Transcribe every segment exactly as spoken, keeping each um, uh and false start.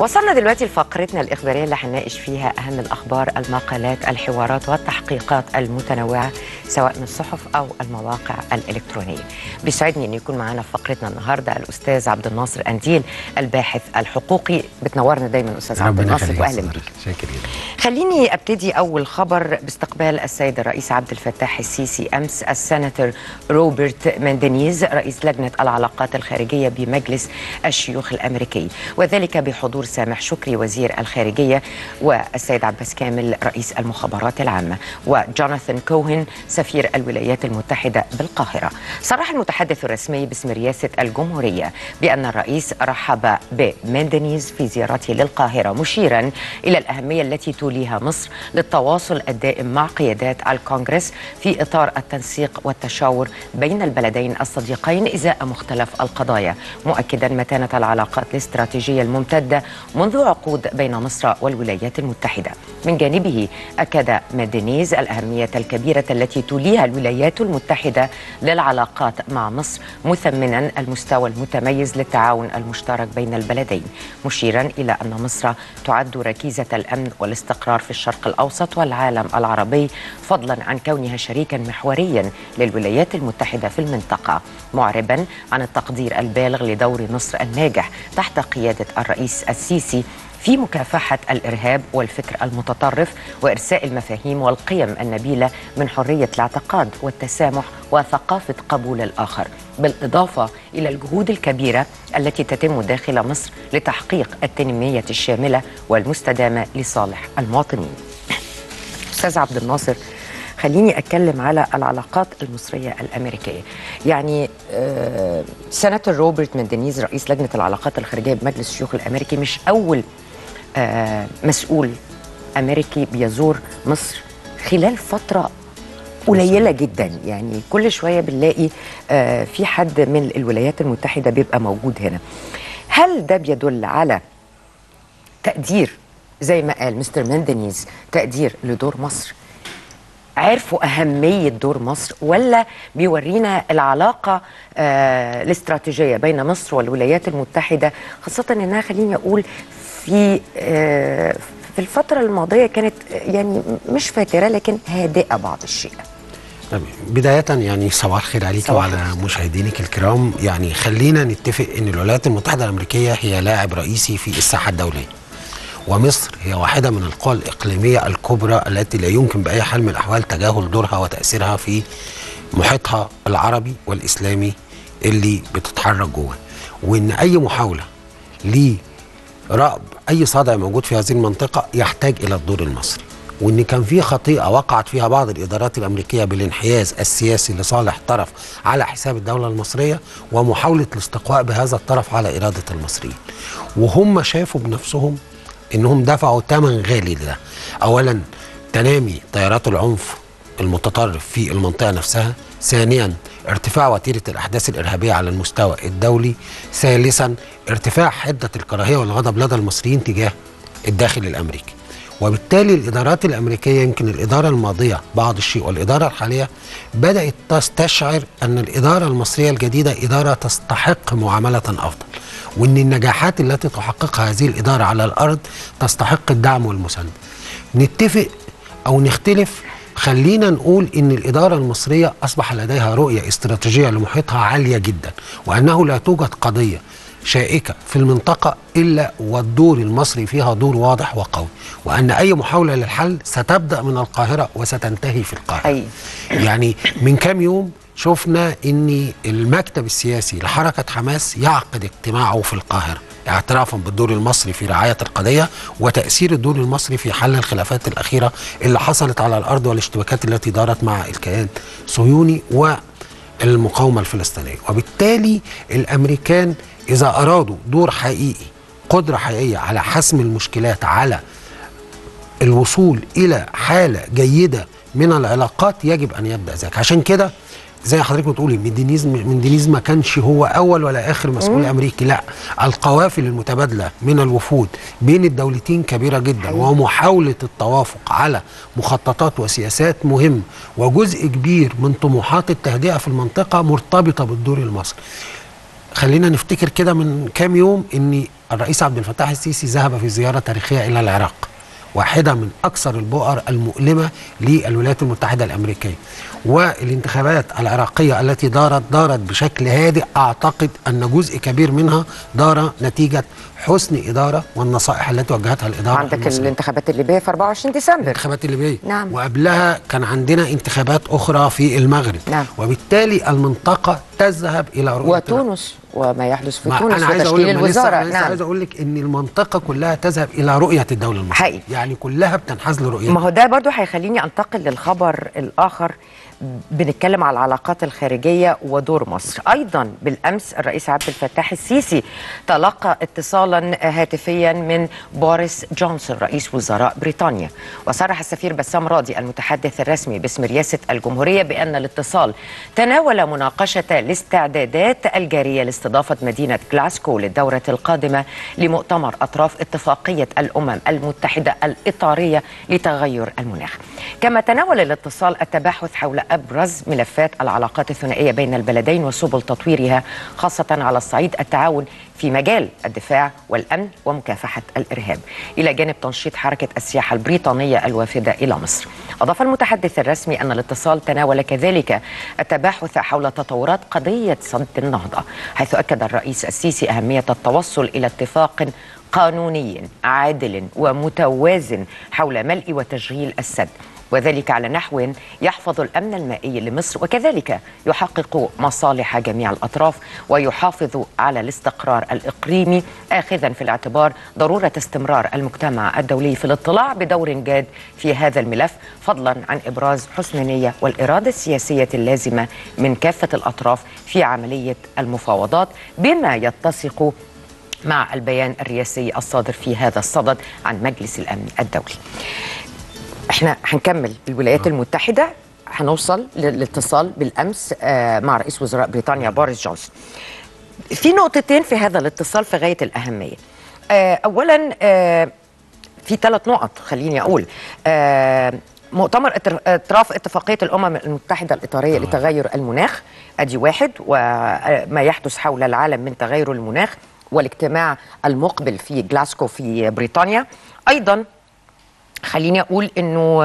وصلنا دلوقتي لفقرتنا الإخبارية اللي هنناقش فيها أهم الأخبار، المقالات، الحوارات والتحقيقات المتنوعة سواء من الصحف أو المواقع الإلكترونية. بيسعدني أن يكون معنا في فقرتنا النهاردة الأستاذ عبد الناصر قنديل الباحث الحقوقي. بتنورنا دايما أستاذ عبد الناصر وأهلا بيك. خليني أبتدي أول خبر باستقبال السيد الرئيس عبد الفتاح السيسي أمس السناتور روبرت مانديينيز رئيس لجنة العلاقات الخارجية بمجلس الشيوخ الأمريكي، وذلك بحضور سامح شكري وزير الخارجية والسيد عباس كامل رئيس المخابرات العامة وجوناثان كوهن سفير الولايات المتحدة بالقاهرة. صرح المتحدث الرسمي باسم رئاسة الجمهورية بأن الرئيس رحب بمانديينيز في زيارته للقاهرة، مشيرا إلى الأهمية التي توليها مصر للتواصل الدائم مع قيادات الكونغرس في إطار التنسيق والتشاور بين البلدين الصديقين إزاء مختلف القضايا، مؤكدا متانة العلاقات الاستراتيجية الممتدة منذ عقود بين مصر والولايات المتحدة. من جانبه أكد مانديينيز الأهمية الكبيرة التي توليها الولايات المتحدة للعلاقات مع مصر، مثمنا المستوى المتميز للتعاون المشترك بين البلدين، مشيرا إلى أن مصر تعد ركيزة الأمن والاستقرار في الشرق الأوسط والعالم العربي، فضلا عن كونها شريكا محوريا للولايات المتحدة في المنطقة، معربا عن التقدير البالغ لدور مصر الناجح تحت قيادة الرئيس السيسي في مكافحة الإرهاب والفكر المتطرف وإرساء المفاهيم والقيم النبيلة من حرية الاعتقاد والتسامح وثقافة قبول الآخر، بالإضافة إلى الجهود الكبيرة التي تتم داخل مصر لتحقيق التنمية الشاملة والمستدامة لصالح المواطنين. أستاذ عبد الناصر، خليني أتكلم على العلاقات المصرية الأمريكية. يعني آه سناتور روبرت مانديينيز رئيس لجنة العلاقات الخارجية بمجلس الشيوخ الأمريكي مش أول آه مسؤول أمريكي بيزور مصر خلال فترة قليلة جدا، يعني كل شوية بنلاقي آه في حد من الولايات المتحدة بيبقى موجود هنا. هل ده بيدل على تقدير زي ما قال مستر مانديينيز تقدير لدور مصر؟ عرفوا أهمية دور مصر، ولا بيورينا العلاقة آه الاستراتيجية بين مصر والولايات المتحدة، خاصة إنها خليني أقول في آه في الفترة الماضية كانت يعني مش فاترة لكن هادئة بعض الشيء؟ تمام. بداية يعني صباح الخير عليك وعلى مشاهدينك الكرام. يعني خلينا نتفق إن الولايات المتحدة الأمريكية هي لاعب رئيسي في الساحة الدولية، ومصر هي واحدة من القوى الإقليمية الكبرى التي لا يمكن بأي حال من الأحوال تجاهل دورها وتأثيرها في محيطها العربي والإسلامي اللي بتتحرك جوه، وإن أي محاولة لرأب أي صدع موجود في هذه المنطقة يحتاج إلى الدور المصري، وإن كان في خطيئة وقعت فيها بعض الإدارات الأمريكية بالانحياز السياسي لصالح طرف على حساب الدولة المصرية ومحاولة الاستقواء بهذا الطرف على إرادة المصريين، وهم شافوا بنفسهم انهم دفعوا ثمن غالي لده. اولا تنامي تيارات العنف المتطرف في المنطقه نفسها، ثانيا ارتفاع وتيره الاحداث الارهابيه على المستوى الدولي، ثالثا ارتفاع حده الكراهيه والغضب لدى المصريين تجاه الداخل الامريكي. وبالتالي الادارات الامريكيه يمكن الاداره الماضيه بعض الشيء والاداره الحاليه بدات تستشعر ان الاداره المصريه الجديده اداره تستحق معامله افضل، وإن النجاحات التي تحققها هذه الإدارة على الأرض تستحق الدعم والمساندة. نتفق أو نختلف، خلينا نقول إن الإدارة المصرية أصبح لديها رؤية استراتيجية لمحيطها عالية جدا، وأنه لا توجد قضية شائكة في المنطقة إلا والدور المصري فيها دور واضح وقوي، وأن أي محاولة للحل ستبدأ من القاهرة وستنتهي في القاهرة. أي. يعني من كام يوم شفنا ان المكتب السياسي لحركة حماس يعقد اجتماعه في القاهرة اعترافا بالدور المصري في رعاية القضية وتأثير الدور المصري في حل الخلافات الأخيرة اللي حصلت على الأرض والاشتباكات التي دارت مع الكيان الصهيوني والمقاومة الفلسطينية. وبالتالي الأمريكان إذا أرادوا دور حقيقي، قدرة حقيقية على حسم المشكلات، على الوصول إلى حالة جيدة من العلاقات، يجب أن يبدأ ذلك. عشان كده زي حضرتك بتقولي مانديينيز مانديينيز ما كانش هو اول ولا اخر مسؤول امريكي، لا، القوافل المتبادله من الوفود بين الدولتين كبيره جدا، ومحاوله التوافق على مخططات وسياسات مهم، وجزء كبير من طموحات التهدئه في المنطقه مرتبطه بالدور المصري. خلينا نفتكر كده من كام يوم ان الرئيس عبد الفتاح السيسي ذهب في زيارة تاريخية إلى العراق، واحدة من أكثر البؤر المؤلمة للولايات المتحدة الأمريكية، والانتخابات العراقية التي دارت دارت بشكل هادئ. أعتقد أن جزء كبير منها دار نتيجة حسن إدارة والنصائح التي وجهتها الإدارة. عندك المصرية. الانتخابات الليبية في أربعة وعشرين ديسمبر، الانتخابات الليبية، نعم. وقبلها كان عندنا انتخابات أخرى في المغرب، نعم. وبالتالي المنطقة تذهب إلى رؤية وتونس وما يحدث في تونس وتشكيل الوزارة. أنا عايز أقول لك إن المنطقة كلها تذهب إلى رؤية الدولة المصرية حقيقي. يعني كلها بتنحاز لرؤية. ما هو ده برضو هيخليني أنتقل للخبر الآخر. بنتكلم على العلاقات الخارجية ودور مصر. أيضا بالأمس الرئيس عبد الفتاح السيسي تلقى اتصالا هاتفيا من بوريس جونسون رئيس وزراء بريطانيا، وصرح السفير بسام راضي المتحدث الرسمي باسم رئاسة الجمهورية بأن الاتصال تناول مناقشة الاستعدادات الجارية لاستضافة مدينة جلاسكو للدورة القادمة لمؤتمر أطراف اتفاقية الأمم المتحدة الإطارية لتغير المناخ. كما تناول الاتصال التباحث حول أبرز ملفات العلاقات الثنائية بين البلدين وسبل تطويرها، خاصة على الصعيد التعاون في مجال الدفاع والأمن ومكافحة الإرهاب، إلى جانب تنشيط حركة السياحة البريطانية الوافدة إلى مصر. أضاف المتحدث الرسمي أن الاتصال تناول كذلك التباحث حول تطورات قضية سد النهضة، حيث أكد الرئيس السيسي أهمية التوصل إلى اتفاق قانوني عادل ومتوازن حول ملء وتشغيل السد، وذلك على نحو يحفظ الأمن المائي لمصر وكذلك يحقق مصالح جميع الأطراف ويحافظ على الاستقرار الإقليمي، آخذا في الاعتبار ضرورة استمرار المجتمع الدولي في الاطلاع بدور جاد في هذا الملف، فضلا عن إبراز حسن النية والإرادة السياسية اللازمة من كافة الأطراف في عملية المفاوضات، بما يتسق مع البيان الرئاسي الصادر في هذا الصدد عن مجلس الأمن الدولي. احنا هنكمل الولايات المتحدة، هنوصل للاتصال بالأمس مع رئيس وزراء بريطانيا بوريس جونسون. في نقطتين في هذا الاتصال في غاية الأهمية. أولا في ثلاث نقط خليني أقول. مؤتمر أطراف اتفاقية الأمم المتحدة الإطارية لتغير المناخ، أدي واحد، وما يحدث حول العالم من تغير المناخ والاجتماع المقبل في جلاسكو في بريطانيا. أيضا خليني أقول أنه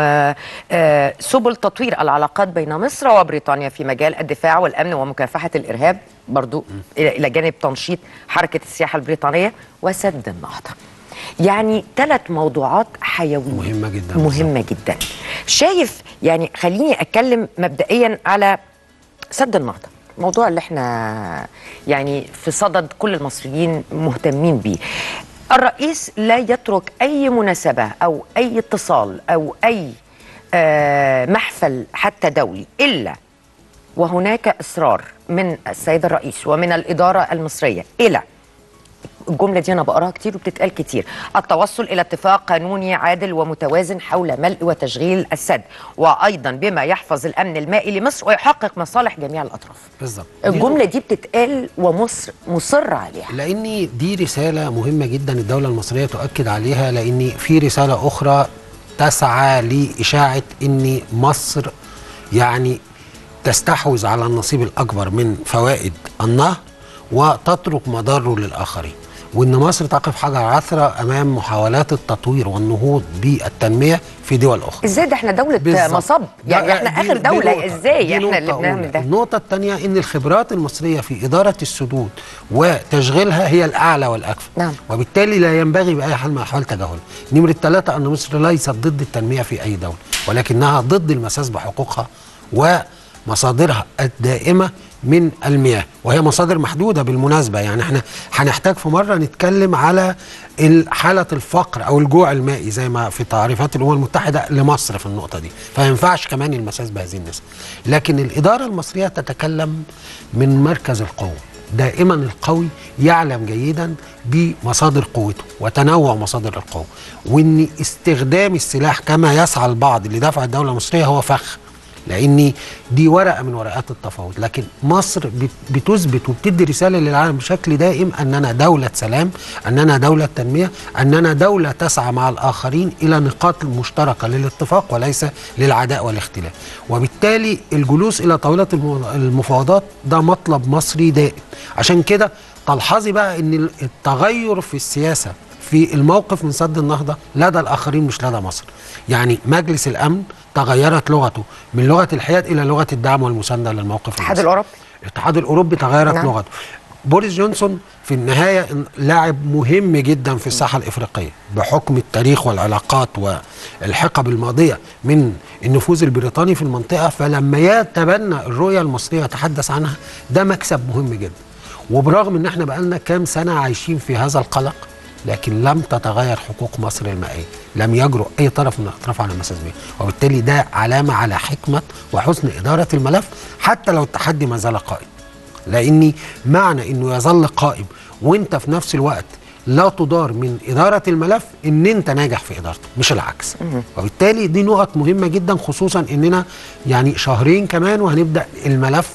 سبل تطوير العلاقات بين مصر وبريطانيا في مجال الدفاع والأمن ومكافحة الإرهاب، برضو إلى جانب تنشيط حركة السياحة البريطانية وسد النهضة. يعني ثلاث موضوعات حيوية مهمة جدا مهمة جدا. شايف يعني خليني أتكلم مبدئيا على سد النهضة، موضوع اللي احنا يعني في صدد كل المصريين مهتمين بيه. الرئيس لا يترك أي مناسبة أو أي اتصال أو أي محفل حتى دولي إلا وهناك إصرار من السيد الرئيس ومن الإدارة المصرية إلى الجملة دي أنا بقراها كتير وبتتقال كتير، التوصل إلى اتفاق قانوني عادل ومتوازن حول ملء وتشغيل السد، وأيضا بما يحفظ الأمن المائي لمصر ويحقق مصالح جميع الأطراف. بالظبط. الجملة دي بتتقال ومصر مصر عليها. لأن دي رسالة مهمة جدا الدولة المصرية تؤكد عليها، لأن في رسالة أخرى تسعى لإشاعة إن مصر يعني تستحوذ على النصيب الأكبر من فوائد النهر وتترك مضره للآخرين، وإن مصر تقف حجر عثرة أمام محاولات التطوير والنهوض بالتنمية في دول أخرى. إزاي ده إحنا دولة بالزبط. مصب يعني إحنا آخر دولة، إزاي إحنا اللي بنعمل ده؟ النقطة الثانية إن الخبرات المصرية في إدارة السدود وتشغيلها هي الأعلى والأكفأ، نعم. وبالتالي لا ينبغي بأي حال من الأحوال تجاهلها. نمرة ثلاثة أن مصر ليست ضد التنمية في أي دولة، ولكنها ضد المساس بحقوقها ومصادرها الدائمة من المياه، وهي مصادر محدودة بالمناسبة. يعني احنا هنحتاج في مرة نتكلم على حالة الفقر أو الجوع المائي زي ما في تعريفات الأمم المتحدة لمصر في النقطة دي، فما ينفعش كمان المساس بهذه النسبة. لكن الإدارة المصرية تتكلم من مركز القوة، دائما القوي يعلم جيدا بمصادر قوته وتنوع مصادر القوة، وإن استخدام السلاح كما يسعى البعض لدفع الدولة المصرية هو فخ، لأن دي ورقة من ورقات التفاوض. لكن مصر بتثبت وبتدي رسالة للعالم بشكل دائم أننا دولة سلام، أننا دولة تنمية، أننا دولة تسعى مع الآخرين إلى نقاط مشتركة للاتفاق وليس للعداء والاختلاف. وبالتالي الجلوس إلى طاولة المفاوضات ده مطلب مصري دائم. عشان كده تلحظي بقى ان التغير في السياسه في الموقف من سد النهضه لدى الاخرين مش لدى مصر. يعني مجلس الامن تغيرت لغته من لغه الحياد الى لغه الدعم والمسانده للموقف. الاتحاد الاوروبي الاتحاد الاوروبي تغيرت نعم. لغته. بوريس جونسون في النهايه لاعب مهم جدا في الساحه الافريقيه بحكم التاريخ والعلاقات والحقب الماضيه من النفوذ البريطاني في المنطقه، فلما يتبنى الرؤيه المصريه يتحدث عنها ده مكسب مهم جدا. وبرغم ان احنا بقالنا كام سنه عايشين في هذا القلق لكن لم تتغير حقوق مصر المائيه، لم يجرؤ اي طرف من الاطراف على المساس بها، وبالتالي ده علامه على حكمه وحسن اداره الملف حتى لو التحدي ما زال قائم. لاني معنى انه يظل قائم وانت في نفس الوقت لا تدار من اداره الملف ان انت ناجح في ادارته مش العكس. وبالتالي دي نقط مهمه جدا، خصوصا اننا يعني شهرين كمان وهنبدا الملف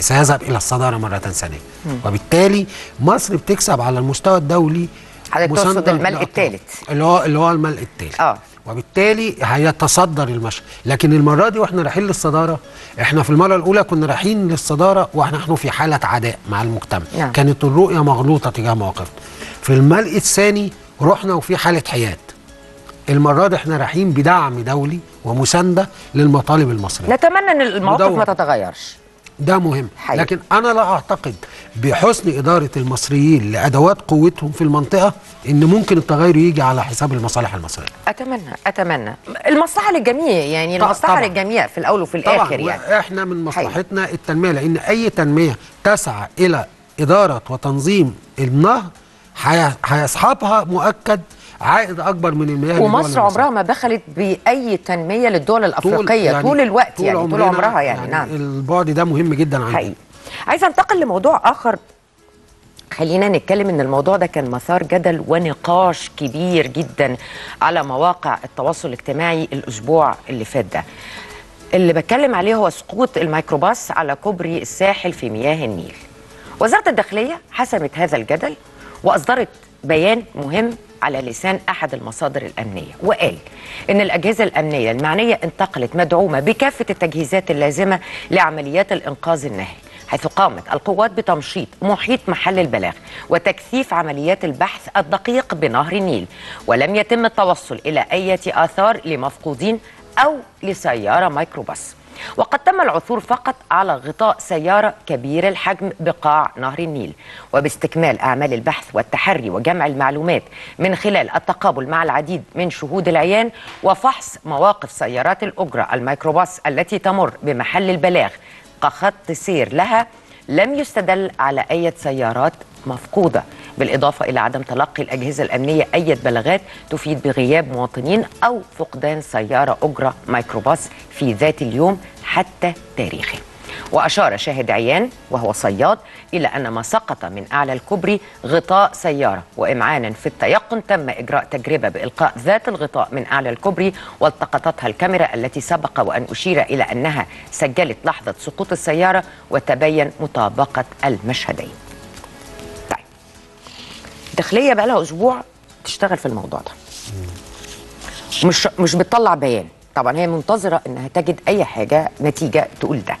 سيذهب الى الصداره مره ثانيه. وبالتالي مصر بتكسب على المستوى الدولي. حضرتك تقصد الملء الثالث اللي هو اللي هو الملء الثالث اه وبالتالي هيتصدر المشهد. لكن المره دي واحنا رايحين للصداره، احنا في المره الاولى كنا رايحين للصداره ونحن في حاله عداء مع المجتمع يعني. كانت الرؤيه مغلوطه تجاه مواقفنا. في الملء الثاني رحنا وفي حاله حياد. المره دي احنا رايحين بدعم دولي ومسانده للمطالب المصريه. نتمنى ان المواقف ما تتغيرش، ده مهم حقيقي. لكن انا لا اعتقد بحسن اداره المصريين لادوات قوتهم في المنطقه ان ممكن التغير يجي على حساب المصالح المصريه. اتمنى اتمنى المصلحه للجميع، يعني المصلحه طبعًا. للجميع في الاول وفي الاخر طبعًا. يعني احنا من مصلحتنا حقيقي. التنميه، لان اي تنميه تسعى الى اداره وتنظيم النهر هيصحبها مؤكد عائد اكبر من المياه. ومصر عمرها ما دخلت باي تنميه للدول الافريقيه طول, يعني طول الوقت طول يعني طول عمرها يعني, يعني نعم. البعد ده مهم جدا عندي. عايزه انتقل لموضوع اخر، خلينا نتكلم ان الموضوع ده كان مثار جدل ونقاش كبير جدا على مواقع التواصل الاجتماعي الاسبوع اللي فات ده. اللي بتكلم عليه هو سقوط الميكروباص على كوبري الساحل في مياه النيل. وزاره الداخليه حسمت هذا الجدل واصدرت بيان مهم على لسان أحد المصادر الأمنية، وقال إن الأجهزة الأمنية المعنية انتقلت مدعومة بكافة التجهيزات اللازمة لعمليات الإنقاذ النهري، حيث قامت القوات بتمشيط محيط محل البلاغ وتكثيف عمليات البحث الدقيق بنهر النيل، ولم يتم التوصل إلى أي آثار لمفقودين أو لسيارة ميكروباص، وقد تم العثور فقط على غطاء سيارة كبير الحجم بقاع نهر النيل. وباستكمال أعمال البحث والتحري وجمع المعلومات من خلال التقابل مع العديد من شهود العيان وفحص مواقف سيارات الأجرة الميكروباص التي تمر بمحل البلاغ كخط سير لها، لم يستدل على أي سيارات مفقودة، بالإضافة إلى عدم تلقي الأجهزة الأمنية أي بلاغات تفيد بغياب مواطنين أو فقدان سيارة أجرة ميكروباص في ذات اليوم حتى تاريخه. وأشار شاهد عيان وهو صياد إلى أن ما سقط من أعلى الكوبري غطاء سيارة، وإمعانا في التيقن تم إجراء تجربة بإلقاء ذات الغطاء من أعلى الكوبري والتقطتها الكاميرا التي سبق وأن أشير إلى أنها سجلت لحظة سقوط السيارة وتبين مطابقة المشهدين. الداخلية بقى لها أسبوع تشتغل في الموضوع ده، مش مش بتطلع بيان، طبعا هي منتظرة إنها تجد أي حاجة نتيجة تقول ده.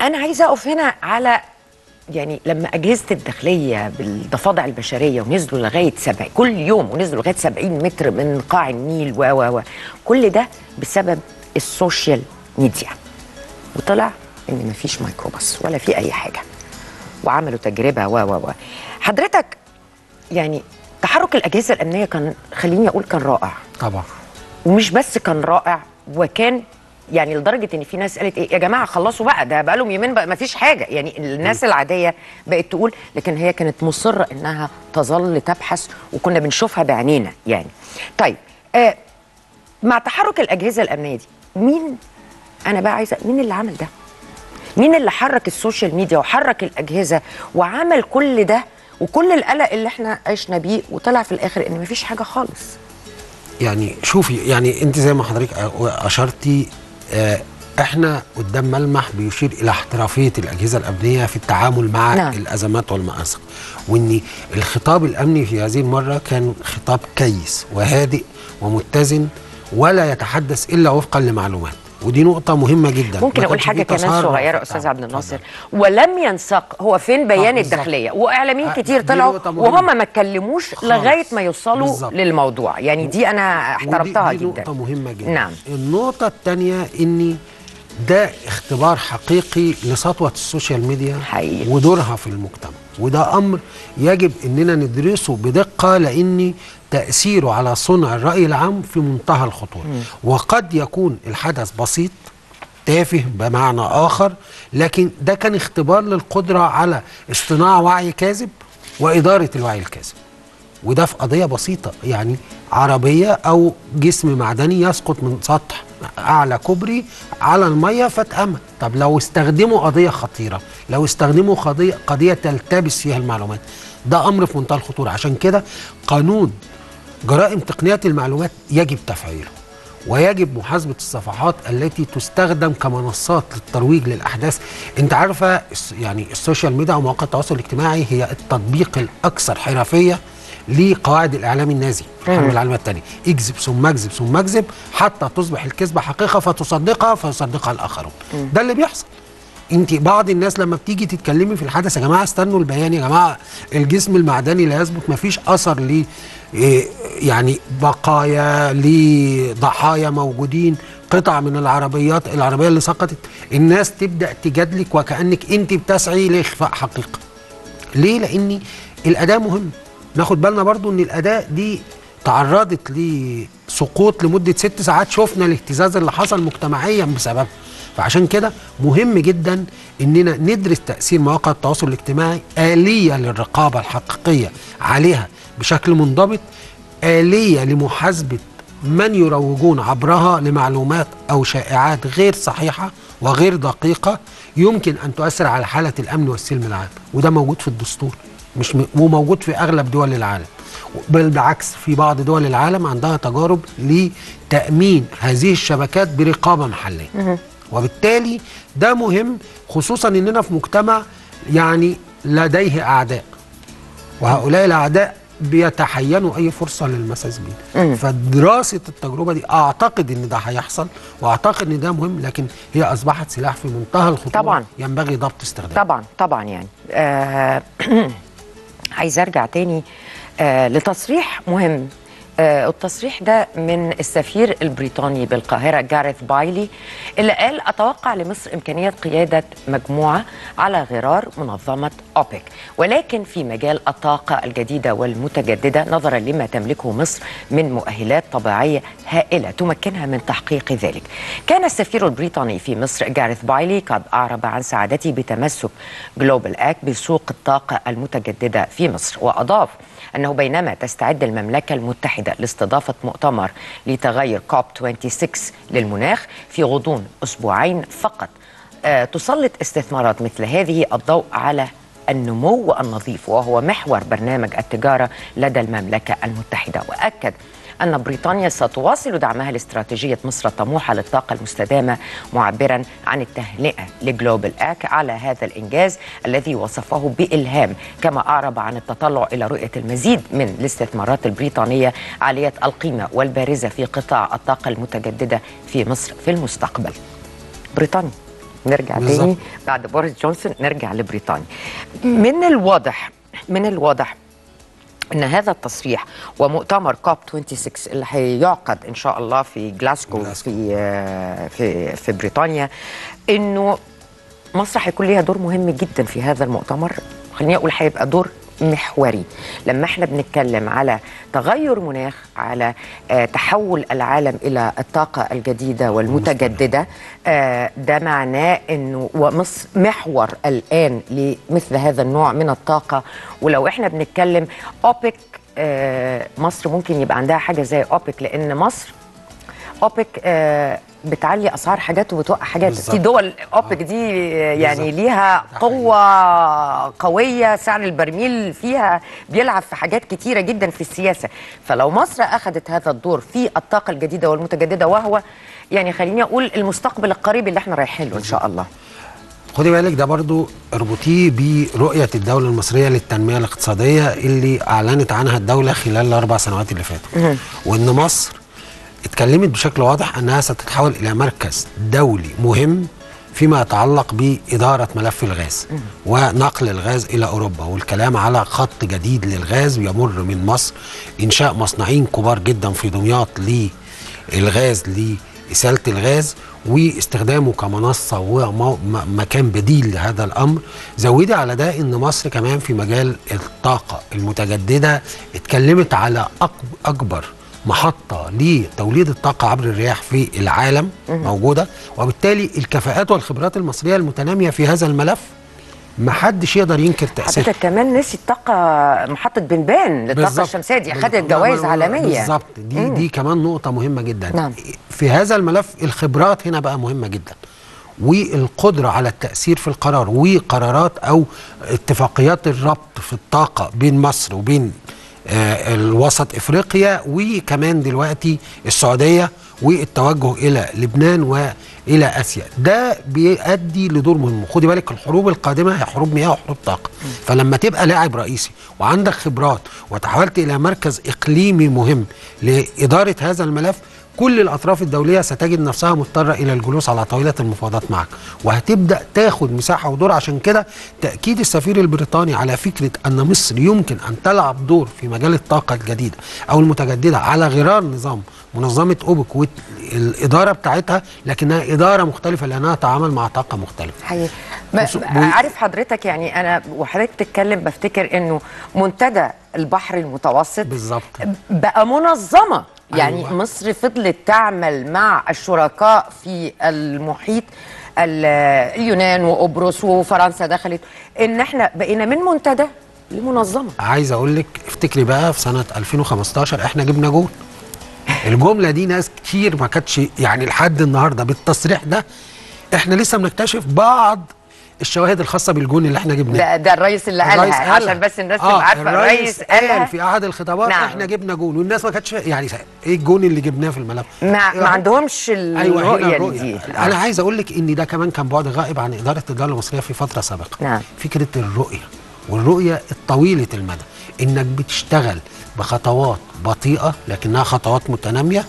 أنا عايزة أقف هنا على يعني لما أجهزة الداخلية بالضفادع البشرية ونزلوا لغاية سبعين كل يوم ونزلوا لغاية سبعين متر من قاع النيل و و كل ده بسبب السوشيال ميديا، وطلع إن مفيش ميكروباص ولا في أي حاجة وعملوا تجربة و و و حضرتك يعني تحرك الأجهزة الأمنية كان خليني أقول كان رائع طبعا، ومش بس كان رائع وكان يعني لدرجة إن في ناس قالت إيه يا جماعة خلصوا بقى ده بقى لهم يومين بقى ما فيش حاجة، يعني الناس العادية بقت تقول، لكن هي كانت مصرة إنها تظل تبحث وكنا بنشوفها بعينينا يعني. طيب آه مع تحرك الأجهزة الأمنية دي مين، أنا بقى عايزة مين اللي عمل ده؟ مين اللي حرك السوشيال ميديا وحرك الأجهزة وعمل كل ده وكل القلق اللي احنا عشنا بيه وطلع في الآخر إن مفيش حاجة خالص؟ يعني شوفي يعني أنت زي ما حضرتك أشرتي اه احنا قدام ملمح بيشير إلى احترافية الأجهزة الأمنية في التعامل مع نعم. الأزمات والمآسق، وإن الخطاب الأمني في هذه المرة كان خطاب كيس وهادئ ومتزن ولا يتحدث إلا وفقا لمعلومات. ودي نقطة مهمة جدا. ممكن أقول حاجة كمان صغيرة أستاذ عبد الناصر، ولم ينسق هو فين بيان الداخلية، وإعلاميين كتير طلعوا وهم ما اتكلموش لغاية ما يوصلوا بالزبط. للموضوع، يعني دي أنا احترمتها دي دي جدا. دي نقطة مهمة جدا. نعم. النقطة الثانية إني ده اختبار حقيقي لسطوة السوشيال ميديا حقيقي. ودورها في المجتمع، وده أمر يجب إننا ندرسه بدقة، لأني تأثيره على صنع الرأي العام في منتهى الخطورة، وقد يكون الحدث بسيط تافه بمعنى آخر، لكن ده كان اختبار للقدرة على اصطناع وعي كاذب وإدارة الوعي الكاذب، وده في قضية بسيطة يعني عربية أو جسم معدني يسقط من سطح أعلى كوبري على المية فتأمن. طب لو استخدموا قضية خطيرة، لو استخدموا قضية, قضية تلتبس فيها المعلومات، ده أمر في منتهى الخطورة. عشان كده قانون جرائم تقنية المعلومات يجب تفعيله، ويجب محاسبة الصفحات التي تستخدم كمنصات للترويج للأحداث. أنت عارفة يعني السوشيال ميديا ومواقع التواصل الاجتماعي هي التطبيق الأكثر حرفية لقواعد الإعلام النازي في الحرب العالمية الثانية، اكذب ثم اكذب ثم اكذب حتى تصبح الكذبة حقيقة فتصدقها فيصدقها الآخرون. ده اللي بيحصل. انت بعض الناس لما بتيجي تتكلمي في الحدث، يا جماعه استنوا البيان، يا جماعه الجسم المعدني لا يثبت، مفيش اثر ليه يعني بقايا لضحايا موجودين، قطع من العربيات، العربيه اللي سقطت، الناس تبدا تجادلك وكانك انت بتسعي لاخفاء حقيقه. ليه؟ لان الاداء مهم. ناخد بالنا برضو ان الاداء دي تعرضت لسقوط لمده ست ساعات، شفنا الاهتزاز اللي حصل مجتمعيا بسببها. فعشان كده مهم جدا اننا ندرس تاثير مواقع التواصل الاجتماعي، آلية للرقابه الحقيقيه عليها بشكل منضبط، آلية لمحاسبه من يروجون عبرها لمعلومات او شائعات غير صحيحه وغير دقيقه يمكن ان تؤثر على حاله الامن والسلم العام، وده موجود في الدستور مش م... وموجود في اغلب دول العالم. بل بالعكس في بعض دول العالم عندها تجارب لتامين هذه الشبكات برقابه محليه. وبالتالي ده مهم، خصوصا اننا في مجتمع يعني لديه اعداء، وهؤلاء الاعداء بيتحينوا اي فرصه للمساس بيه. فدراسه التجربه دي اعتقد ان ده هيحصل، واعتقد ان ده مهم، لكن هي اصبحت سلاح في منتهى الخطوره طبعا، ينبغي ضبط استخدامه طبعا طبعا. يعني آه عايز ارجع تاني آه لتصريح مهم. التصريح ده من السفير البريطاني بالقاهرة جاريث بايلي، اللي قال أتوقع لمصر إمكانية قيادة مجموعة على غرار منظمة أوبك، ولكن في مجال الطاقة الجديدة والمتجددة، نظرا لما تملكه مصر من مؤهلات طبيعية هائلة تمكنها من تحقيق ذلك. كان السفير البريطاني في مصر جاريث بايلي قد أعرب عن سعادته بتمسك جلوبال أكت بسوق الطاقة المتجددة في مصر، وأضاف أنه بينما تستعد المملكة المتحدة لاستضافة مؤتمر لتغير كوب ستة وعشرين للمناخ في غضون أسبوعين فقط، أه تسلط استثمارات مثل هذه الضوء على النمو النظيف، وهو محور برنامج التجارة لدى المملكة المتحدة. وأكد أن بريطانيا ستواصل دعمها لاستراتيجية مصر الطموحة للطاقة المستدامة، معبرا عن التهنئة لجلوبال آك على هذا الإنجاز الذي وصفه بإلهام، كما أعرب عن التطلع إلى رؤية المزيد من الاستثمارات البريطانية عالية القيمة والبارزة في قطاع الطاقة المتجددة في مصر في المستقبل. بريطانيا نرجع بالزبط. تاني بعد بوريس جونسون نرجع لبريطانيا. من الواضح من الواضح إن هذا التصريح ومؤتمر كوب ستة وعشرين اللي هيعقد إن شاء الله في جلاسكو في في في بريطانيا، إنه مصر هيكون ليها دور مهم جدا في هذا المؤتمر. خليني أقول هيبقى دور محوري لما احنا بنتكلم على تغير مناخ، على آه تحول العالم إلى الطاقة الجديدة والمتجددة. آه ده معناه إنه ومصر محور الآن لمثل هذا النوع من الطاقة. ولو احنا بنتكلم أوبك، آه مصر ممكن يبقى عندها حاجة زي أوبك، لأن مصر أوبك آه بتعلي اسعار حاجات وبتوقع حاجات. في دول اوبك دي يعني بالزبط. ليها قوه قويه، سعر البرميل فيها بيلعب في حاجات كتيره جدا في السياسه. فلو مصر اخذت هذا الدور في الطاقه الجديده والمتجدده، وهو يعني خليني اقول المستقبل القريب اللي احنا رايحين له ان شاء الله. خدي بالك ده برضو اربطيه برؤيه الدوله المصريه للتنميه الاقتصاديه اللي اعلنت عنها الدوله خلال الاربع سنوات اللي فاتوا، وان مصر اتكلمت بشكل واضح أنها ستتحول إلى مركز دولي مهم فيما يتعلق بإدارة ملف الغاز ونقل الغاز إلى أوروبا، والكلام على خط جديد للغاز يمر من مصر، إنشاء مصنعين كبار جدا في دمياط للغاز لإسالة الغاز واستخدامه كمنصة ومكان بديل لهذا الأمر. زودي على ده أن مصر كمان في مجال الطاقة المتجددة اتكلمت على أكبر محطة لتوليد الطاقة عبر الرياح في العالم موجودة، وبالتالي الكفاءات والخبرات المصرية المتنامية في هذا الملف محدش يقدر ينكر تأثيرها. حضرتك كمان نسي الطاقة، محطة بنبان للطاقة الشمسية دي خدت جوائز عالمية. بالظبط، دي مم. دي كمان نقطة مهمة جدا. نعم. في هذا الملف الخبرات هنا بقى مهمة جدا، والقدرة على التأثير في القرار وقرارات أو اتفاقيات الربط في الطاقة بين مصر وبين الوسط افريقيا، وكمان دلوقتي السعوديه والتوجه الى لبنان والى اسيا. ده بيؤدي لدور مهم. خدي بالك الحروب القادمه هي حروب مياه وحروب طاقه، فلما تبقى لاعب رئيسي وعندك خبرات وتحولت الى مركز اقليمي مهم لاداره هذا الملف، كل الاطراف الدوليه ستجد نفسها مضطره الى الجلوس على طاوله المفاوضات معك، وهتبدا تاخد مساحه ودور. عشان كده تاكيد السفير البريطاني على فكره ان مصر يمكن ان تلعب دور في مجال الطاقه الجديده او المتجدده على غرار نظام منظمه اوبك والاداره بتاعتها، لكنها اداره مختلفه لانها تتعامل مع طاقه مختلفه. حقيقي عارف حضرتك، يعني انا وحضرتك بتتكلم بفتكر انه منتدى البحر المتوسط بالظبط بقى منظمه، يعني أيوة. مصر فضلت تعمل مع الشركاء في المحيط، اليونان وقبرص وفرنسا دخلت، ان احنا بقينا من منتدى لمنظمه. عايز اقول لك افتكري بقى في سنه ألفين وخمستاشر احنا جبنا جول، الجمله دي ناس كتير ما كانتش، يعني لحد النهارده بالتصريح ده احنا لسه بنكتشف بعض الشواهد الخاصه بالجون اللي احنا جبناه. ده, ده الرئيس اللي قالها، قالها عشان بس الناس تبقى آه عارفه الرئيس قال في احد الخطابات. نعم. احنا جبنا جون، والناس ما كانتش يعني ايه الجون اللي جبناه في الملف، ما, إيه ما عندهمش الرؤيه. أيوة دي انا نعم. عايز اقول لك ان ده كمان كان بعد غائب عن اداره الدوله المصريه في فتره سابقه. نعم. فكره الرؤيه والرؤيه الطويله المدى، انك بتشتغل بخطوات بطيئه لكنها خطوات متناميه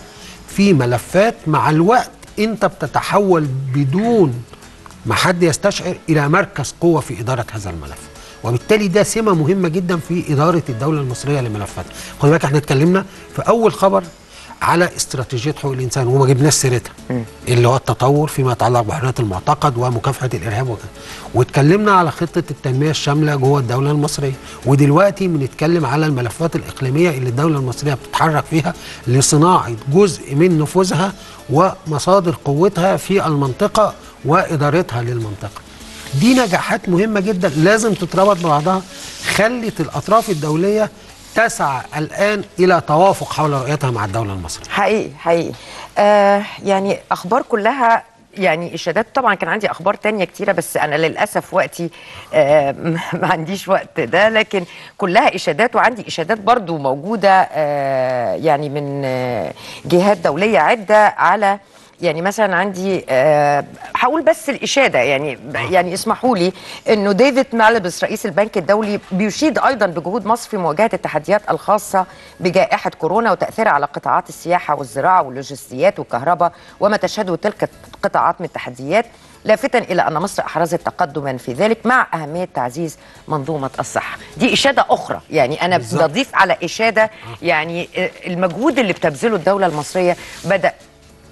في ملفات، مع الوقت انت بتتحول بدون ما حد يستشعر إلى مركز قوة في إدارة هذا الملف، وبالتالي ده سمة مهمة جدا في إدارة الدولة المصرية لملفاتها. خد بالك احنا اتكلمنا في أول خبر على استراتيجية حقوق الإنسان وما جبناش سيرتها، اللي هو التطور فيما يتعلق بحرية المعتقد ومكافحة الإرهاب وكذا، واتكلمنا على خطة التنمية الشاملة جوه الدولة المصرية، ودلوقتي بنتكلم على الملفات الإقليمية اللي الدولة المصرية بتتحرك فيها لصناعة جزء من نفوذها ومصادر قوتها في المنطقة وإدارتها للمنطقة. دي نجاحات مهمة جدا لازم تتربط ببعضها، خلت الأطراف الدولية تسعى الآن إلى توافق حول رؤيتها مع الدولة المصرية. حقيقي حقيقي آه يعني أخبار كلها يعني إشادات. طبعا كان عندي أخبار تانية كتيرة بس أنا للأسف وقتي آه ما عنديش وقت ده، لكن كلها إشادات، وعندي إشادات برضو موجودة آه يعني من آه جهات دولية عدة على، يعني مثلا عندي أه هقول بس الإشادة، يعني يعني اسمحوا لي انه ديفيد مالباس رئيس البنك الدولي بيشيد ايضا بجهود مصر في مواجهة التحديات الخاصة بجائحة كورونا وتأثيرها على قطاعات السياحة والزراعة واللوجستيات والكهرباء وما تشهده تلك القطاعات من التحديات، لافتا الى ان مصر احرزت تقدما في ذلك مع اهميه تعزيز منظومه الصحه. دي اشاده اخرى، يعني انا بضيف على اشاده، يعني المجهود اللي بتبذله الدولة المصرية بدأ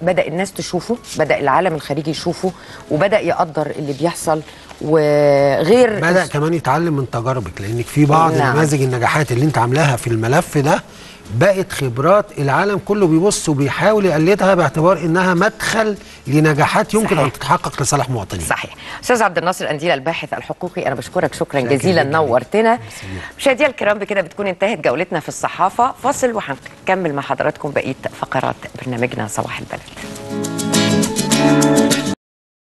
بدأ الناس تشوفه، بدأ العالم الخارجي يشوفه وبدأ يقدر اللي بيحصل، وغير بدأ كمان يتعلم من تجاربك، لأنك في بعض نعم. نماذج النجاحات اللي أنت عاملاها في الملف ده بقت خبرات العالم كله بيبص وبيحاول يقلدها باعتبار انها مدخل لنجاحات يمكن صحيح. ان تتحقق لصالح مواطنين. صحيح. استاذ عبد الناصر قنديل الباحث الحقوقي، انا بشكرك شكرا جزيلا، نورتنا. مشاهدينا الكرام، بكده بتكون انتهت جولتنا في الصحافه، فاصل وهنكمل مع حضراتكم بقيه فقرات برنامجنا صباح البلد.